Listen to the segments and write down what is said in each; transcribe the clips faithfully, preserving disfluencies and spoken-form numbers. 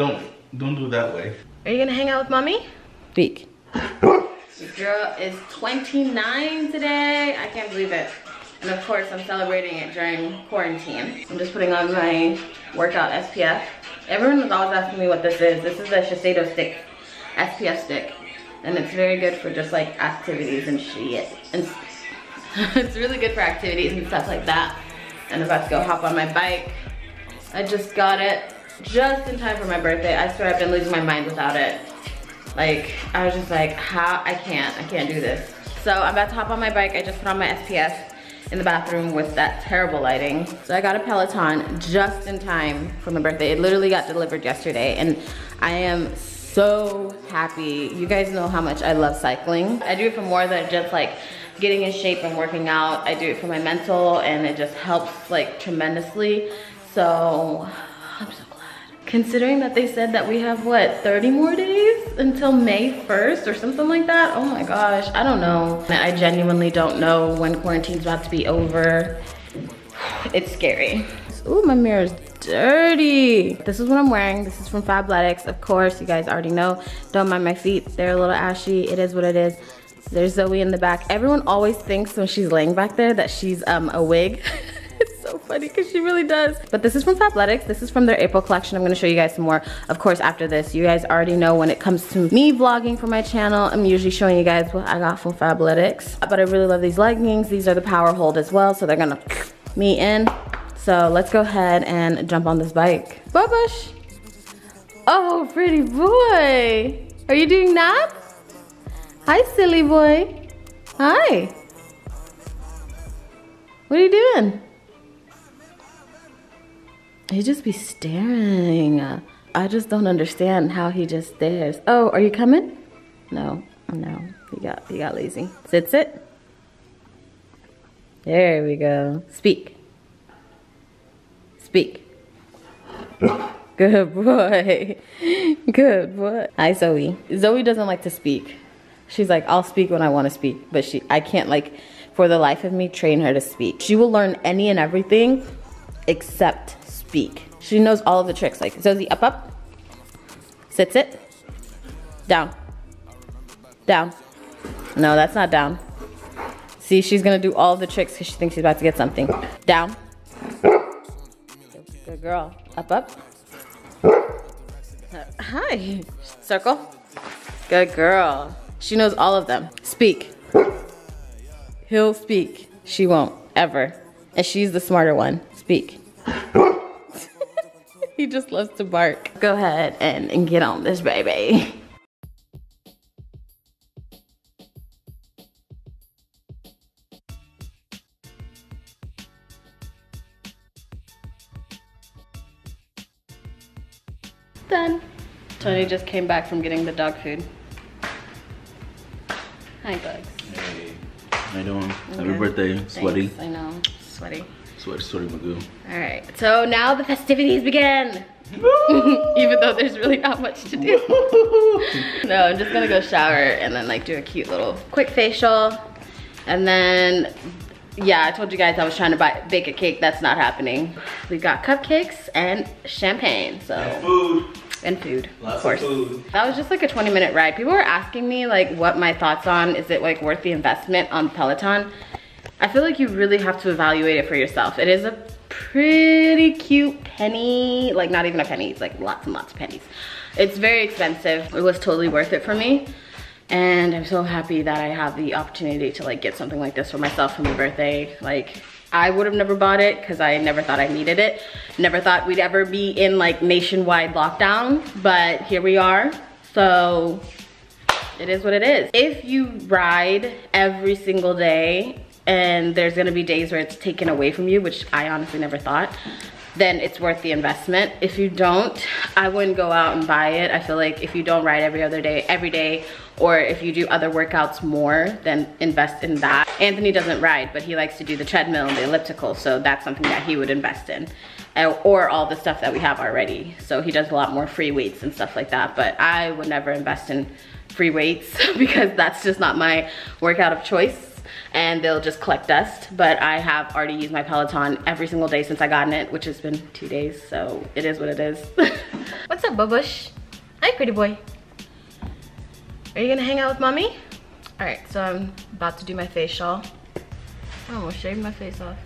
Don't, don't do it that way. Are you gonna hang out with mommy? Speak. Girl is twenty-nine today. I can't believe it. And of course, I'm celebrating it during quarantine. I'm just putting on my workout S P F. Everyone is always asking me what this is. This is a Shiseido stick, S P F stick. And it's very good for just like activities and shit. And it's really good for activities and stuff like that. And I'm about to go hop on my bike. I just got it just in time for my birthday. I swear I've been losing my mind without it. Like, I was just like, how, I can't, I can't do this. So I'm about to hop on my bike. I just put on my S P F in the bathroom with that terrible lighting. So I got a Peloton just in time for my birthday. It literally got delivered yesterday and I am so happy. You guys know how much I love cycling. I do it for more than just like getting in shape and working out. I do it for my mental and it just helps like tremendously. So I'm so glad. Considering that they said that we have what, thirty more days until May first or something like that. Oh my gosh, I don't know. I genuinely don't know when quarantine's about to be over. It's scary. Ooh, my mirror's dirty. This is what I'm wearing. This is from Fabletics, of course. You guys already know. Don't mind my feet. They're a little ashy. It is what it is. There's Zoe in the back. Everyone always thinks when she's laying back there that she's um, a wig. It's so funny because she really does. But this is from Fabletics. This is from their April collection. I'm going to show you guys some more, of course, after this. You guys already know when it comes to me vlogging for my channel, I'm usually showing you guys what I got from Fabletics. But I really love these leggings. These are the power hold as well, so they're going to me in. So let's go ahead and jump on this bike. Bobush! Oh, pretty boy! Are you doing naps? Hi, silly boy. Hi. What are you doing? He just be staring. I just don't understand how he just stares. Oh, are you coming? No, no. He got, he got lazy. Sit, sit. There we go. Speak. Speak. Good boy. Good boy. Hi, Zoe. Zoe doesn't like to speak. She's like, I'll speak when I want to speak, but she, I can't like, for the life of me, train her to speak. She will learn any and everything except speak. She knows all of the tricks. Like, Zoe, up, up. Sit, sit. Down. Down. No, that's not down. See, she's going to do all the tricks because she thinks she's about to get something. Down. Good girl. Up, up. Uh, hi. Circle. Good girl. She knows all of them. Speak. He'll speak. She won't. Ever. And she's the smarter one. Speak. He just loves to bark. Go ahead and, and get on this, baby. Done. Tony just came back from getting the dog food. Hi, Bugs. Hey, how you doing? Okay. Happy birthday. Thanks. Sweaty. I know. Sweaty. Sweaty, sweaty Magoo. All right. So now the festivities begin. Even though there's really not much to do. No, I'm just gonna go shower and then like do a cute little quick facial, and then. Yeah, I told you guys I was trying to buy, bake a cake. That's not happening. We got cupcakes and champagne. So and food. And food, Lots of course. Of food. That was just like a twenty minute ride. People were asking me like what my thoughts on, is it like worth the investment on Peloton? I feel like you really have to evaluate it for yourself. It is a pretty cute penny. Like not even a penny, it's like lots and lots of pennies. It's very expensive. It was totally worth it for me. And I'm so happy that I have the opportunity to like get something like this for myself for my birthday. Like I would have never bought it because I never thought I needed it. Never thought we'd ever be in like nationwide lockdown, but here we are. So it is what it is. If you ride every single day and there's gonna be days where it's taken away from you, which I honestly never thought, then it's worth the investment. If you don't, I wouldn't go out and buy it. I feel like if you don't ride every other day, every day, or if you do other workouts more, then invest in that. Anthony doesn't ride, but he likes to do the treadmill and the elliptical, so that's something that he would invest in, or all the stuff that we have already. So he does a lot more free weights and stuff like that, but I would never invest in free weights because that's just not my workout of choice. and they'll just collect dust. But I have already used my Peloton every single day since I gotten it, which has been two days, so it is what it is. What's up, Bubush? Hi, pretty boy. Are you gonna hang out with mommy? All right, so I'm about to do my facial. I almost shaved my face off.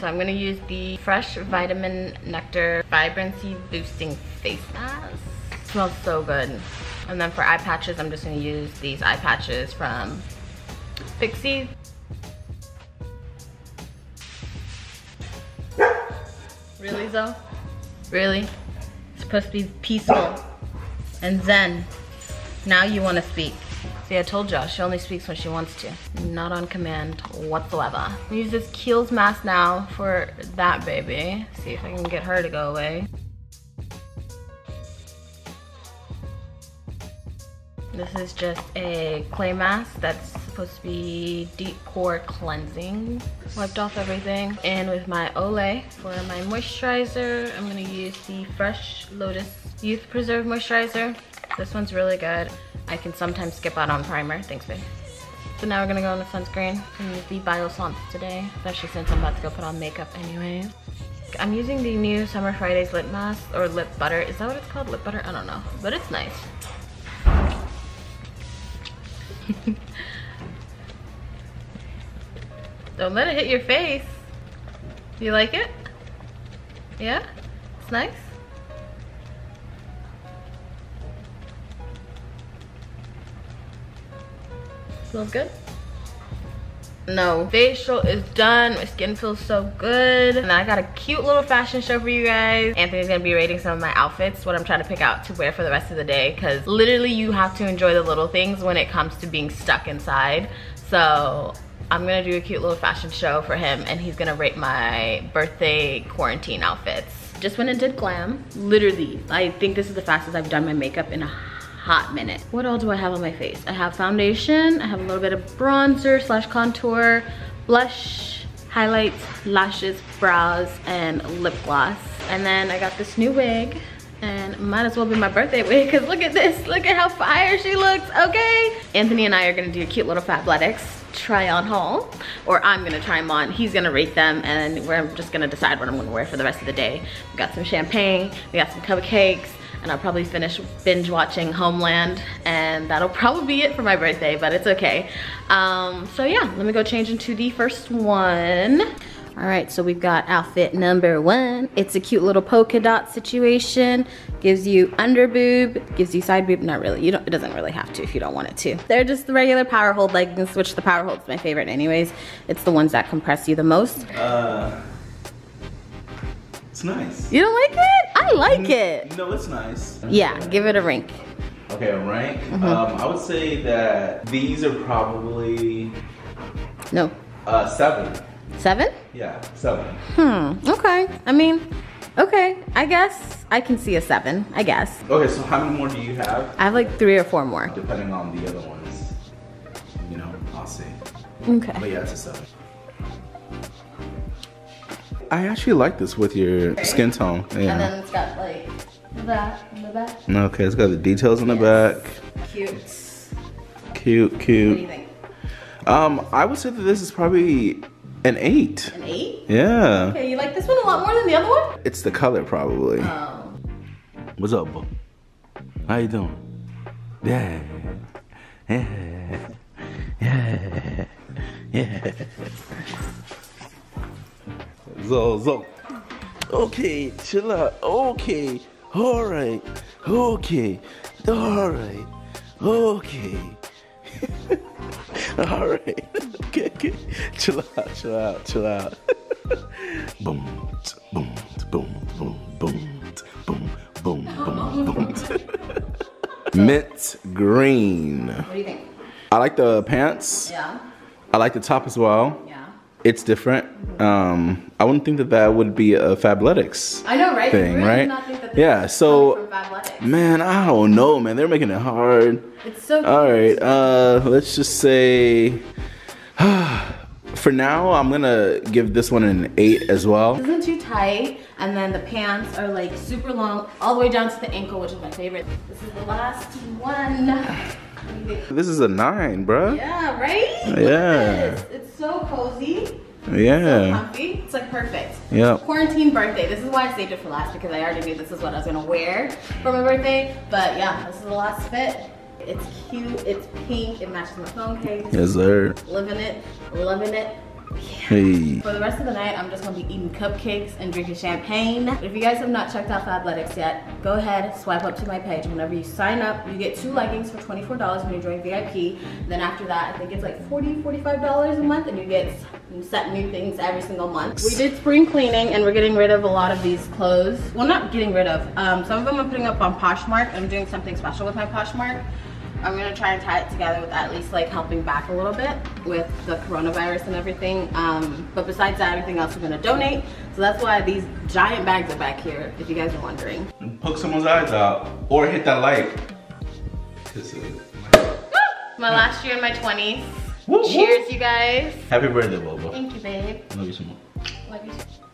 So I'm gonna use the Fresh Vitamin Nectar Vibrancy Boosting Face Mask. It smells so good. And then for eye patches, I'm just gonna use these eye patches from Fixie. Really, Zoe? Really? It's supposed to be peaceful and zen. Now you wanna speak. See, I told y'all, she only speaks when she wants to. Not on command whatsoever. I'm gonna use this Kiehl's mask now for that baby. See if I can get her to go away. This is just a clay mask that's supposed to be deep pore cleansing. Wiped off everything. And with my Olay for my moisturizer, I'm gonna use the Fresh Lotus Youth Preserve Moisturizer. This one's really good. I can sometimes skip out on primer. Thanks, babe. So now we're gonna go on the sunscreen. I'm gonna use the Biossance today, especially since I'm about to go put on makeup anyway. I'm using the new Summer Fridays lip mask or lip butter. Is that what it's called? Lip butter? I don't know, but it's nice. Don't let it hit your face. You like it? Yeah? It's nice? Smells good? No. Facial is done. My skin feels so good. And I got a cute little fashion show for you guys. Anthony's gonna be rating some of my outfits, what I'm trying to pick out to wear for the rest of the day, because literally you have to enjoy the little things when it comes to being stuck inside. So I'm gonna do a cute little fashion show for him, and he's gonna rate my birthday quarantine outfits. Just went and did glam. Literally, I think this is the fastest I've done my makeup in a hot minute. What all do I have on my face? I have foundation, I have a little bit of bronzer slash contour, blush, highlights, lashes, brows, and lip gloss. And then I got this new wig, and might as well be my birthday wig, because look at this, look at how fire she looks, okay? Anthony and I are gonna do a cute little Fabletics try on haul, or I'm gonna try them on, he's gonna rate them, and we're just gonna decide what I'm gonna wear for the rest of the day. We got some champagne, we got some cupcakes, and I'll probably finish binge watching Homeland, and that'll probably be it for my birthday, but it's okay. Um, so yeah, let me go change into the first one. All right, so we've got outfit number one. It's a cute little polka dot situation. Gives you under boob, gives you side boob, not really. You don't, it doesn't really have to if you don't want it to. They're just the regular power hold leggings, which the power hold's my favorite anyways. It's the ones that compress you the most. Uh, it's nice. You don't like it? I like it. No, it's nice. Yeah, give it a rank. Okay, a rank? Mm-hmm. um, I would say that these are probably... No. Uh, seven. Seven? Yeah, seven. Hmm, okay. I mean, okay. I guess I can see a seven, I guess. Okay, so how many more do you have? I have like three or four more. Depending on the other ones. You know, I'll see. Okay. But yeah, it's a seven. I actually like this with your skin tone. Yeah. And then it's got like that in the back. Okay, it's got the details in the yes. back. Cute. Cute, cute. What do you think? Um, I would say that this is probably an eight. An eight? Yeah. Okay, you like this one a lot more than the other one? It's the color probably. Oh. What's up, bro? How you doing? Yeah. Yeah. Yeah. Yeah. So, so. Okay, chill out. Okay, all right. Okay, all right. Okay, all right. Okay, okay. Chill out, chill out, chill out. Boom, boom, boom, boom, boom, boom, boom, boom, boom. Mint green. What do you think? I like the pants. Yeah. I like the top as well. Yeah. It's different. Mm-hmm. um, I wouldn't think that that would be a Fabletics I know, right? thing, really right? Not think that yeah, so, man, I don't know, man. They're making it hard. It's so All cute. right, uh, let's just say for now, I'm gonna give this one an eight as well. It isn't too tight, and then the pants are like super long, all the way down to the ankle, which is my favorite. This is the last one. This is a nine, bruh. Yeah, right? Look yeah. At this. It's so cozy. Yeah. So comfy. It's like perfect. Yeah. Quarantine birthday. This is why I saved it for last, because I already knew this is what I was gonna wear for my birthday. But yeah, this is the last fit. It's cute. It's pink. It matches my phone case. Yes, sir. Living it. Loving it. Yeah. Hey. For the rest of the night, I'm just gonna be eating cupcakes and drinking champagne. If you guys have not checked out Fabletics yet, go ahead, swipe up to my page. Whenever you sign up, you get two leggings for twenty-four dollars when you join V I P. Then after that, I think it's like forty, forty-five dollars a month, and you get set new things every single month. We did spring cleaning, and we're getting rid of a lot of these clothes. Well, not getting rid of. Um, some of them I'm putting up on Poshmark. I'm doing something special with my Poshmark. I'm gonna try and tie it together with at least like helping back a little bit with the coronavirus and everything. Um, but besides that, everything else we're gonna donate. So that's why these giant bags are back here, if you guys are wondering. Poke someone's eyes out or hit that like. My last year in my twenties. Woo, Cheers, woo. You guys. Happy birthday, Bobo. Thank you, babe. Love you so much. Love you so much.